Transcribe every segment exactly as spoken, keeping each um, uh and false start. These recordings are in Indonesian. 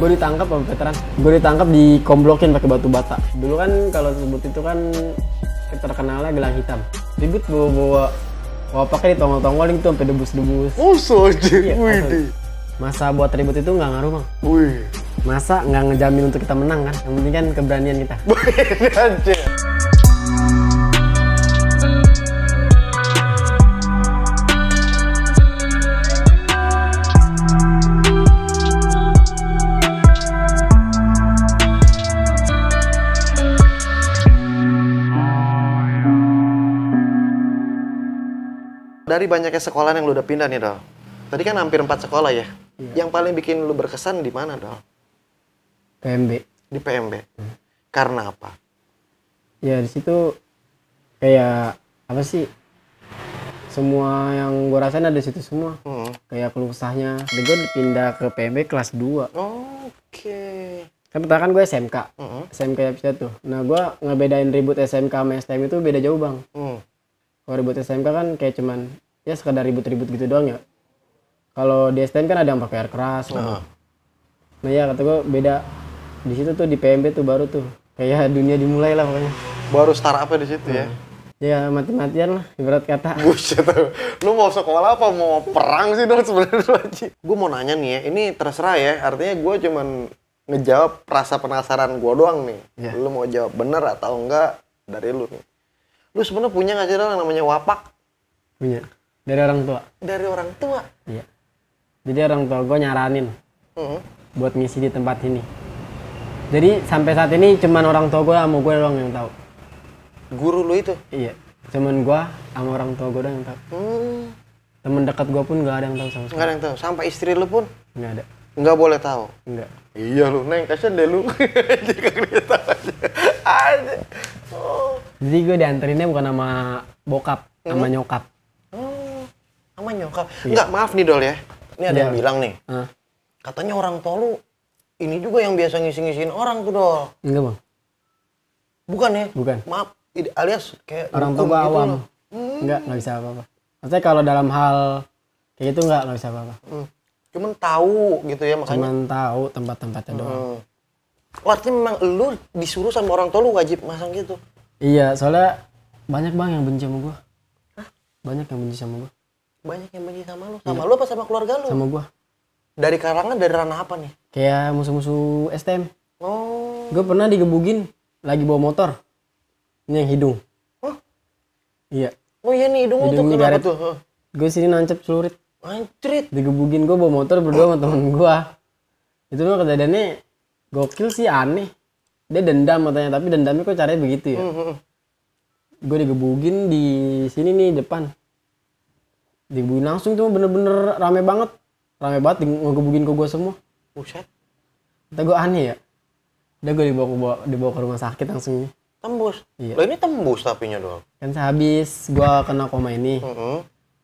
Gue ditangkap sama veteran. Gue ditangkap dikomblokin pakai batu bata. Dulu kan kalau sebut itu kan terkenalnya gelang hitam. Ribut bawa-bawa wapaknya ditongol-tongolin itu sampai debus-debus. Oh, so iya, wih. Masa buat ribut itu nggak ngaruh, Bang. Wih. Masa nggak ngejamin untuk kita menang kan? Yang penting kan keberanian kita. Dari banyaknya sekolah yang lu udah pindah nih, Dol. Tadi kan hampir empat sekolah ya. Iya. Yang paling bikin lu berkesan di mana, Dol? P M B. Di P M B. Hmm. Karena apa? Ya di situ kayak apa sih? Semua yang gua rasain ada di situ semua. Hmm. Kayak keluh kesahnya. Jadi gua pindah ke P M B kelas dua. Oh, oke. Okay. Kan pertama kan gue S M K. Hmm. S M K ya tuh. Nah, gua ngebedain ribut S M K sama S T M itu beda jauh, Bang. Hmm. Kalau ribut S M K kan kayak cuman ya sekedar ribut-ribut gitu doang ya. Kalau di S T M kan ada yang pakai air keras. Uh. Nah ya kata gue beda. Di situ tuh di P M B tuh baru tuh kayak dunia dimulai lah pokoknya. Baru start up di situ hmm. ya. Ya mati-matian lah ibarat kata. Buset. Lu mau sekolah apa? Mau perang sih dong sebenarnya. Gue mau nanya nih ya. Ini terserah ya. Artinya gue cuman ngejawab rasa penasaran gue doang nih. Yeah. Lu mau jawab bener atau enggak dari lu nih. Lu sebenarnya punya nggak sih yang namanya wapak? Punya. Dari orang tua. Dari orang tua? Iya. Jadi orang tua gue nyaranin mm-hmm. buat ngisi di tempat ini. Jadi sampai saat ini cuman orang tua gue sama gue doang yang tahu. Guru lu itu? Iya. Cuman gue sama orang tua gue doang yang tahu. Mm. Temen dekat gue pun nggak ada yang tahu sama sekali. Nggak ada yang tahu. Sampai istri lu pun? Nggak ada. Nggak boleh tahu? Nggak. Iya lu, neng kasian deh lu. Jadi kagak tahu aja. Aja. Oh. Jadi gue dianterinnya bukan sama bokap, hmm. sama nyokap. Oh, sama nyokap. Iya. Enggak, maaf nih Dol ya. Ini ada ya. Yang bilang nih, uh. katanya orang tua lu ini juga yang biasa ngisi-ngisiin orang tuh Dol. Enggak Bang. Bukan ya? Bukan. Maaf, alias kayak orang tua gitu awam. Hmm. Enggak, nggak bisa apa-apa. Maksudnya kalau dalam hal kayak gitu enggak, nggak bisa apa-apa. Hmm. Cuman tahu gitu ya makanya. Cuman tahu tempat-tempatnya hmm. doang. Oh, artinya memang lu disuruh sama orang tua lu wajib masang gitu? Iya, soalnya banyak Bang yang benci sama gua. Hah? Banyak yang benci sama gua. Banyak yang benci sama lu? Sama iya. Lu apa sama keluarga lu? Sama gua. Dari kalangan, dari ranah apa nih? Kayak musuh-musuh S T M. Oh. Gua pernah digebugin lagi bawa motor. Ini yang hidung. Hah? Iya. Oh iya nih, hidung, hidung lu tuh kenapa tuh? Gua sini nancep celurit. Nancep? Digebugin gua bawa motor berdua sama temen gua. Itu mah kejadiannya gokil sih, aneh. Dia dendam katanya, tapi dendamnya kok caranya begitu ya. Mm-hmm. Gue digebugin di sini nih depan. Digebugin langsung tuh bener-bener rame banget. Rame banget ngegebugin ke gue semua. Buset. Kata gue aneh ya. Udah gue dibawa, dibawa, dibawa ke rumah sakit langsung. Tembus? Iya. Loh ini tembus tapinya doang? Kan habis gue kena koma ini. Mm-hmm.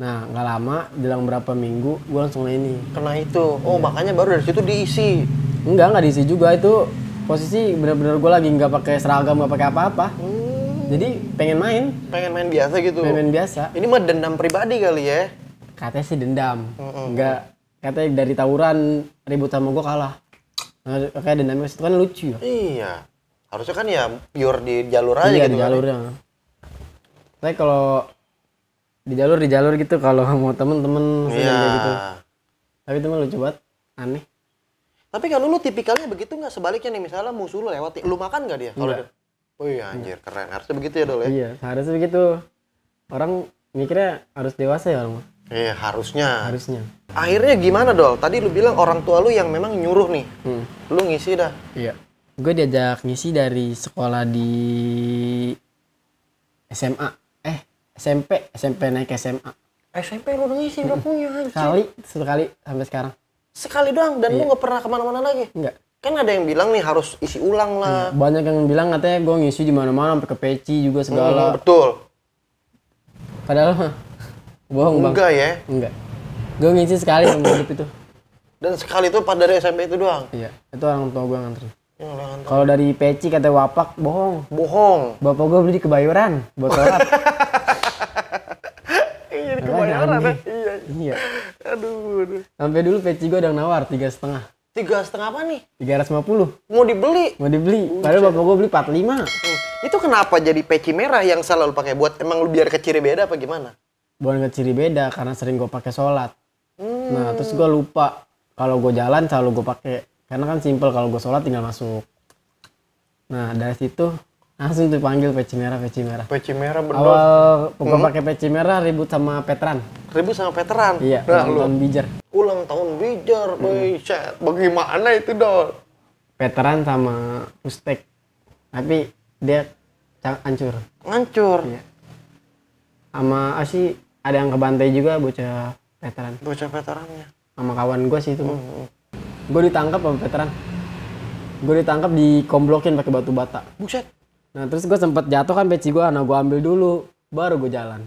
Nah gak lama, jelang berapa minggu gue langsung kena ini. Kena itu? Oh iya. Makanya baru dari situ diisi? Enggak, nggak diisi juga. Itu posisi bener-bener gue lagi nggak pakai seragam, nggak pakai apa-apa. Hmm. Jadi pengen main. Pengen main biasa gitu? Pengen main biasa. Ini mah dendam pribadi kali ya? Katanya sih dendam. Mm-mm. Enggak. Katanya dari tawuran ribut sama gue kalah. Nah, kayak dendamnya itu kan lucu ya? Iya. Harusnya kan ya pure di jalur aja iya, gitu. Iya, di jalurnya. Kan? Tapi kalau di jalur-di jalur gitu kalau mau temen-temen. Iya. Gitu. Tapi temen lucu banget. Aneh. Tapi kalau lu tipikalnya begitu nggak sebaliknya nih misalnya musuh lu lewat, lu makan nggak dia? Kalau dia, oh iya anjir keren, harusnya begitu ya Dol ya? Iya harusnya begitu, orang mikirnya harus dewasa ya orang. Iya eh, harusnya. Harusnya. Akhirnya gimana Dol? Tadi lu bilang orang tua lu yang memang nyuruh nih, hmm. lu ngisi dah? Iya, gue diajak ngisi dari sekolah di S M A, eh SMP, SMP naik S M A. S M P lu udah ngisi udah punya anjir. Sekali, sekali sampai sekarang. Sekali doang dan iya. Lu nggak pernah kemana-mana lagi? Enggak. Kan ada yang bilang nih harus isi ulang lah. Banyak yang bilang katanya gue ngisi di mana-mana sampai ke P E C I juga segala. Hmm, betul. Padahal mah bohong Bang. Enggak ya? Enggak. Gue ngisi sekali sama hidup itu. Dan sekali itu pada dari S M P itu doang? Iya. Itu orang tua gue nganterin. Kalau dari P E C I katanya wapak bohong. Bohong. Bapak gue beli di Kebayoran buat sholat. Iya di Kebayoran. Iya. Aduh, aduh. Sampai dulu P E C I gue ada yang nawar tiga setengah. Tiga setengah apa nih? tiga ratus lima puluh. Mau dibeli? Mau dibeli. Buset. Padahal bapak gue beli empat puluh lima. Hmm. Itu kenapa jadi peci merah yang selalu pakai? Buat emang lu biar ke ciri beda apa gimana? Buat ke ciri beda karena sering gue pakai sholat. Hmm. Nah terus gue lupa kalau gue jalan selalu gue pakai. Karena kan simpel, kalau gue sholat tinggal masuk. Nah dari situ langsung dipanggil peci merah, peci merah. Peci merah berdua. Awal gue hmm. pakai peci merah ribut sama veteran. Ribut sama veteran? Iya, nah, ulang tahun bijar. Ulang tahun bijar, hmm. bagaimana itu dong? Veteran sama pustek. Tapi dia hancur. Hancur? Iya. Sama sih ada yang kebantai juga bocah veteran. Bocah veterannya? Sama kawan gue sih itu. Hmm. Gue ditangkap sama veteran. Gue ditangkap dikomblokin pakai batu bata. Buset. Nah terus gue sempet jatuh kan peci gue. Nah gue ambil dulu, baru gue jalan.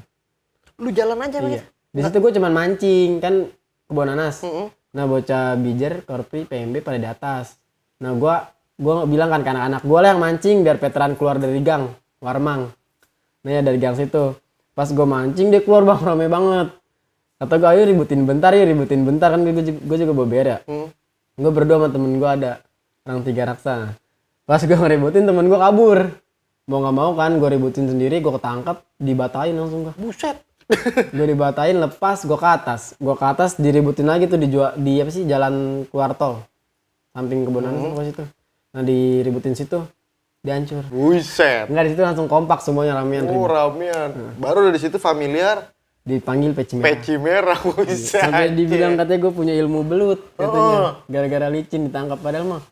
Lu jalan aja? Iya. Di situ gue cuman mancing kan kebun nanas. Mm -hmm. Nah bocah bijer, korpri, P M B pada di atas. Nah gue gue bilang kan ke anak-anak, gue lah yang mancing biar veteran keluar dari gang Warmang. Nah ya dari gang situ. Pas gue mancing dia keluar bang, rame banget. Atau gue ayo ributin bentar ya, ributin bentar kan gue juga berbeda. Mm. Gue berdua sama temen gue ada orang tiga raksa. Pas gue ngeributin temen gue kabur. Mau gak mau kan gue ributin sendiri, gue ketangkep, dibatain langsung gue. Buset. Gue dibatain, lepas gue ke atas. Gue ke atas diributin lagi tuh di, di apa sih, jalan keluar tol. Samping kebun nanas hmm. situ. Nah diributin situ, dihancur. Buset. Enggak, di situ langsung kompak semuanya ramean. Oh ramean. Nah. Baru dari situ familiar. Dipanggil peci merah. Peci merah, buset. Sampai dibilang katanya gue punya ilmu belut katanya. Gara-gara licin ditangkap, padahal mah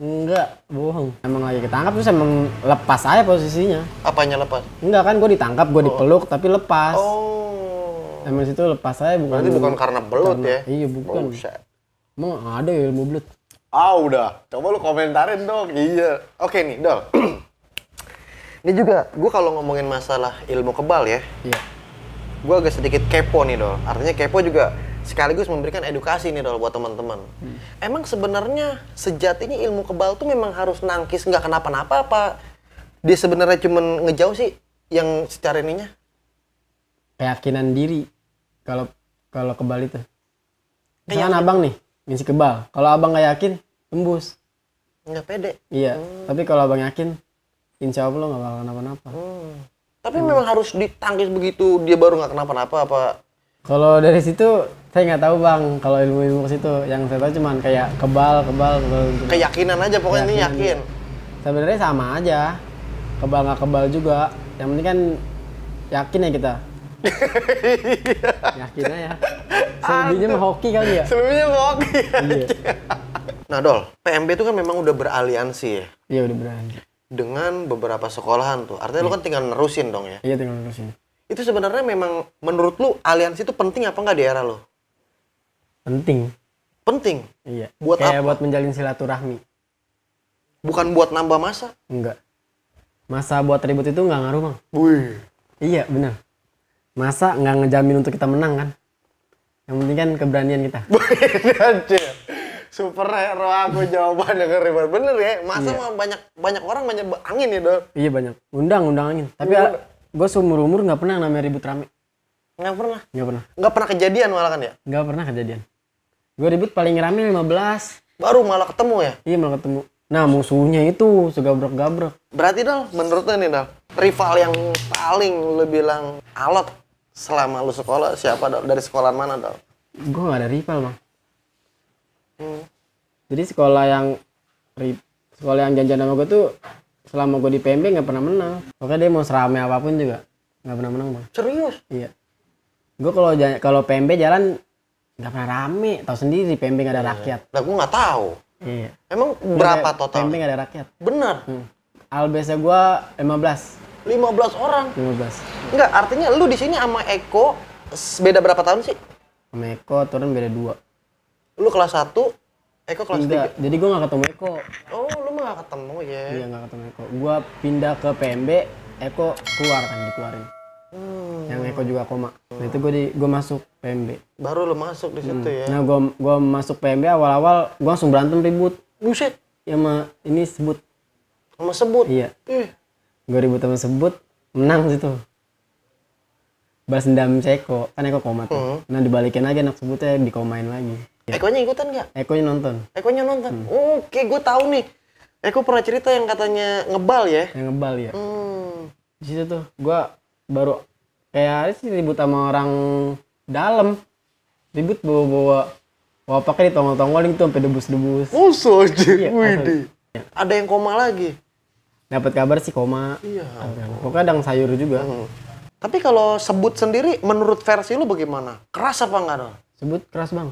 enggak, bohong. Emang lagi ketangkap terus emang lepas aja posisinya. Apanya lepas? Enggak kan gue ditangkap, gue dipeluk tapi lepas. Oh. Emang situ lepas aja bukan. Berarti bukan karena belut karena, ya? Iya bukan. Buset. Emang ada ya ilmu belut? Ah udah, coba lu komentarin dong. Iya. Oke nih, Dol. Ini juga, gue kalau ngomongin masalah ilmu kebal ya. Iya. Gue agak sedikit kepo nih Dol, artinya kepo juga sekaligus memberikan edukasi nih Dol buat teman-teman. Hmm. Emang sebenarnya sejatinya ilmu kebal tuh memang harus nangkis nggak kenapa-napa apa? Dia sebenarnya cuman ngejauh sih yang secara ininya? Keyakinan diri kalau kalau kebal itu. Misalkan abang nih, misi kebal. Kalau abang nggak yakin, tembus. Nggak pede? Iya, hmm. tapi kalau abang yakin, insya Allah nggak bakal kenapa-napa. Hmm. Tapi hmm. memang harus ditangkis begitu dia baru nggak kenapa-napa apa? Kalau dari situ saya nggak tahu bang. Kalau ilmu-ilmu ke situ yang saya tahu cuman kayak kebal, kebal, kebal. Keyakinan aja pokoknya ini yakin. Sebenarnya sama aja. Kebal nggak kebal juga. Yang penting kan yakin ya kita. Yakin aja. Selebihnya mah hoki kali ya. Selebihnya mah hoki. Iya. Nah Dol, P M B itu kan memang udah beraliansi ya. Iya udah beraliansi. Dengan beberapa sekolahan tuh, artinya hmm. lu kan tinggal nerusin dong ya? Iya tinggal nerusin. Itu sebenarnya memang menurut lu aliansi itu penting apa nggak di era lu? Penting. Penting? Iya. Buat kayak apa? Buat menjalin silaturahmi. Bukan buat nambah masa? Enggak. Masa buat ribut itu nggak ngaruh bang. Wih. Iya benar. Masa nggak ngejamin untuk kita menang kan? Yang penting kan keberanian kita. Superhero aku jawabannya keren banget. Bener ya? Masa iya. banyak banyak orang banyak angin ya Dol? Iya banyak. Undang, undang angin. Tapi gue seumur-umur gak pernah namanya ribut rame. Gak pernah? Gak pernah. Gak pernah kejadian malah kan ya? Gak pernah kejadian. Gue ribut paling rame lima belas. Baru malah ketemu ya? Iya malah ketemu. Nah musuhnya itu segabrek-gabrek. Berarti Dol, menurut lo nih Dol, rival yang paling lo bilang alot selama lo sekolah siapa Dol? Dari sekolah mana Dol? Gue gak ada rival bang. Hmm. Jadi sekolah yang sekolah yang janjian sama gue tuh selama gue di P M B nggak pernah menang. Pokoknya dia mau serame apapun juga nggak pernah menang bang. Serius? Iya. Gue kalau kalau P M B jalan nggak pernah rame. Tahu sendiri P M B nggak ada rakyat. Lah gue nggak tahu. Iya. Emang berapa total? P M B nggak ada rakyat. Bener. Hmm. Albesnya gue lima belas. lima belas orang. lima belas. Enggak, artinya lu di sini sama Eko beda berapa tahun sih? Sama Eko turun beda dua. Lu kelas satu, Eko kelas tiga. Jadi gue gak ketemu Eko. Oh, lu mah gak ketemu ya? Iya, gak ketemu Eko. Gue pindah ke P M B, Eko keluar kan, dikeluarin. Hmm. Yang Eko juga koma. Nah itu gue masuk P M B. Baru lu masuk di situ hmm. ya? Nah, gue masuk P M B awal-awal, gue langsung berantem ribut. Buset? Ya sama ini Sebut. Sama Sebut? Iya. Eh. Gue ribut sama Sebut, menang situ. Balas dendam si Eko, kan Eko koma tuh. Hmm. Nah dibalikin aja anak Sebutnya, dikomain lagi. Ya. Ekonya ikutan nggak? Ekonya nonton. Ekonya nonton. Hmm. Oke, gue tahu nih. Eko pernah cerita yang katanya ngebal ya? Yang ngebal ya. Hmm. Di situ tuh, gue baru kayak ribut sama orang dalam. Ribut bawa-bawa wapaknya ditongol-tongol gitu sampai debus-debus. Musuh aja. Iya, wih, ada yang koma lagi. Dapat kabar sih koma. Iya. Pokoknya kadang sayur juga. Hmm. Tapi kalau sebut sendiri, menurut versi lu bagaimana? Keras apa enggak dong? Sebut keras bang.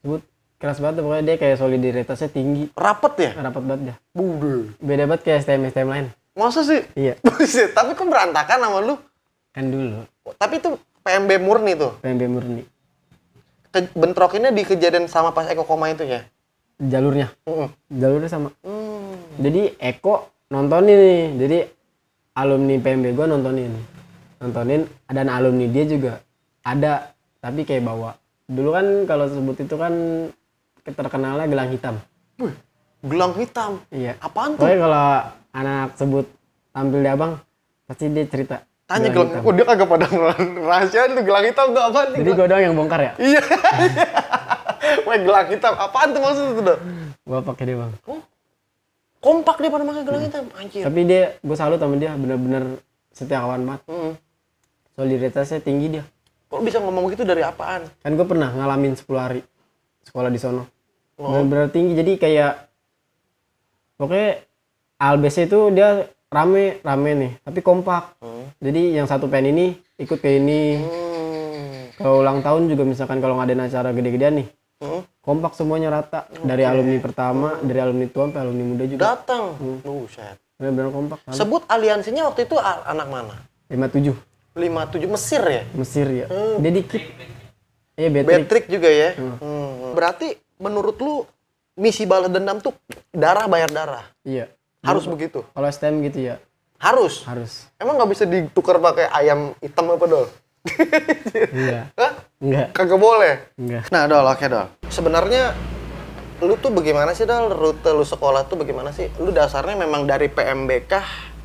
Sebut keras banget, pokoknya dia kayak solidaritasnya tinggi. Rapet ya? Rapet banget dah. Bude. Beda banget kayak S T M S T M lain. Masa sih? Iya. Tapi kok berantakan sama lu? Kan dulu. Tapi itu P M B murni tuh? P M B murni. Ke bentrokinnya di kejadian sama pas Eko koma itu ya? Jalurnya. Mm-mm. Jalurnya sama. Mm. Jadi Eko nontonin nih. Jadi alumni P M B gua nontonin. Nontonin, dan alumni dia juga ada, tapi kayak bawa. Dulu kan kalau sebut itu kan terkenalnya gelang hitam. Wih, gelang hitam? Iya. Apaan tuh? Soalnya kalau anak sebut tampil di abang, pasti dia cerita. Tanya gelang, gelang oh dia kagak pada rahasiaan tuh gelang hitam tuh apaan? Jadi gue doang yang bongkar ya? Iya. Wah gelang hitam, apaan tuh maksudnya tuh? Gue pakai dia bang. Oh, kompak dia pada pakai gelang hmm. hitam? Anjir. Tapi dia, gue salut sama dia, bener-bener setia kawan banget. Hmm. Solidaritasnya tinggi dia. Kok bisa ngomong gitu dari apaan? Kan gue pernah ngalamin sepuluh hari sekolah di sono. Oh. Bener-bener tinggi, jadi kayak pokoknya A L B C itu dia rame rame nih, tapi kompak. Hmm. Jadi yang satu pen ini ikut ke ini. Hmm. Kalau ulang tahun juga misalkan kalau ngadain acara gede-gedean nih. Hmm. Kompak semuanya rata. Okay. Dari alumni pertama, hmm. dari alumni tua sampai alumni muda juga. Datang. Hmm. Bener-bener kompak. Kan? Sebut aliansinya waktu itu anak mana? lima tujuh. lima tujuh Mesir ya? Mesir ya. Hmm. Dia dikit. Iya, Betrik juga ya. Hmm. Hmm. Berarti menurut lu misi balas dendam tuh darah bayar darah. Iya. Harus Buk begitu. Kalau S T M gitu ya. Harus. Harus. Emang nggak bisa ditukar pakai ayam hitam apa Dol? Iya. Hah? Enggak. Kagak boleh. Enggak. Nah, Dol, oke, Dol. Sebenarnya lu tuh bagaimana sih Dol? Rute lu sekolah tuh bagaimana sih? Lu dasarnya memang dari P M B K